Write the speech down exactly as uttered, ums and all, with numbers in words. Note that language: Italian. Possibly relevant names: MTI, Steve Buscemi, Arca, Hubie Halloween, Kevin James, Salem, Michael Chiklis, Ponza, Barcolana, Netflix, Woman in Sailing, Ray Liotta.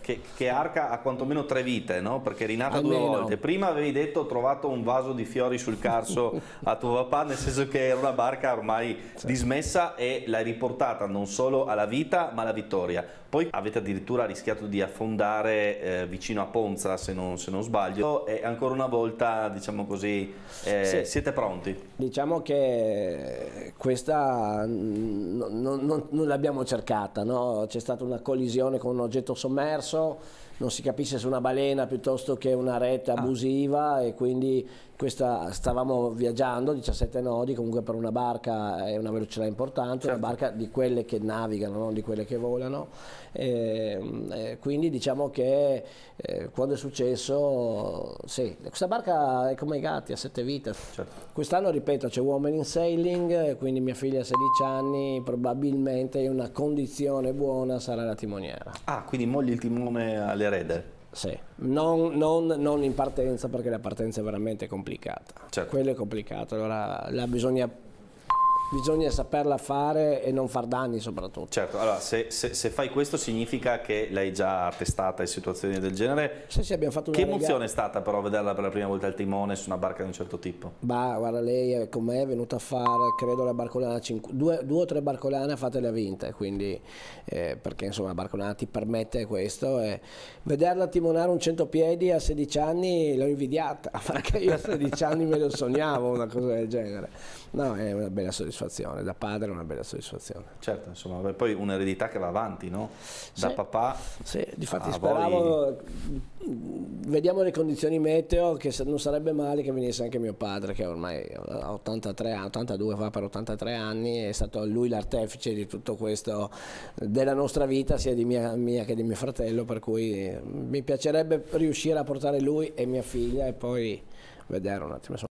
Che, che Arca ha quantomeno tre vite, no? Perché è rinata almeno due volte. Prima avevi detto ho trovato un vaso di fiori sul carso a tuo papà, nel senso che era una barca ormai certo. dismessa, e l'hai riportata non solo alla vita ma alla vittoria. Poi avete addirittura rischiato di affondare eh, vicino a Ponza, se non, se non sbaglio, e ancora una volta, diciamo così, eh, sì. siete pronti? Diciamo che questa non, non, non l'abbiamo cercata, no? C'è stata una collisione con un oggetto sommerso, non si capisce se una balena piuttosto che una rete abusiva, ah. e quindi questa, stavamo viaggiando diciassette nodi, comunque per una barca è una velocità importante, certo. una barca di quelle che navigano, non di quelle che volano, e, e quindi diciamo che eh, quando è successo, sì, questa barca è come i gatti, ha sette vite, certo. quest'anno, ripeto, c'è Woman in Sailing, quindi mia figlia ha sedici anni, probabilmente in una condizione buona sarà la timoniera. Ah, quindi moglie il timone alle rede? Sì, non, non, non in partenza, perché la partenza è veramente complicata, certo. quello è complicato, allora la bisogna, bisogna saperla fare e non far danni soprattutto. Certo, allora se, se, se fai questo significa che l'hai già testata in situazioni del genere? Sì, sì, abbiamo fatto una. Che emozione è stata però vederla per la prima volta al timone su una barca di un certo tipo? Bah, guarda, lei con me è venuta a fare, credo, la Barcolana, due, due o tre Barcolane fatte le ha vinte, quindi eh, perché insomma la Barcolana ti permette questo, e vederla timonare un centopiedi a sedici anni l'ho invidiata, perché io a sedici anni me lo sognavo una cosa del genere. No, è una bella soddisfazione. Da padre è una bella soddisfazione. Certo, insomma, poi un'eredità che va avanti, no? Da sì, papà. Sì, difatti speravo, voi... vediamo le condizioni meteo, che non sarebbe male che venisse anche mio padre, che ormai ha ottantadue, va per ottantatré anni, è stato lui l'artefice di tutto questo, della nostra vita, sia di mia, mia che di mio fratello, per cui mi piacerebbe riuscire a portare lui e mia figlia e poi vedere un attimo, insomma.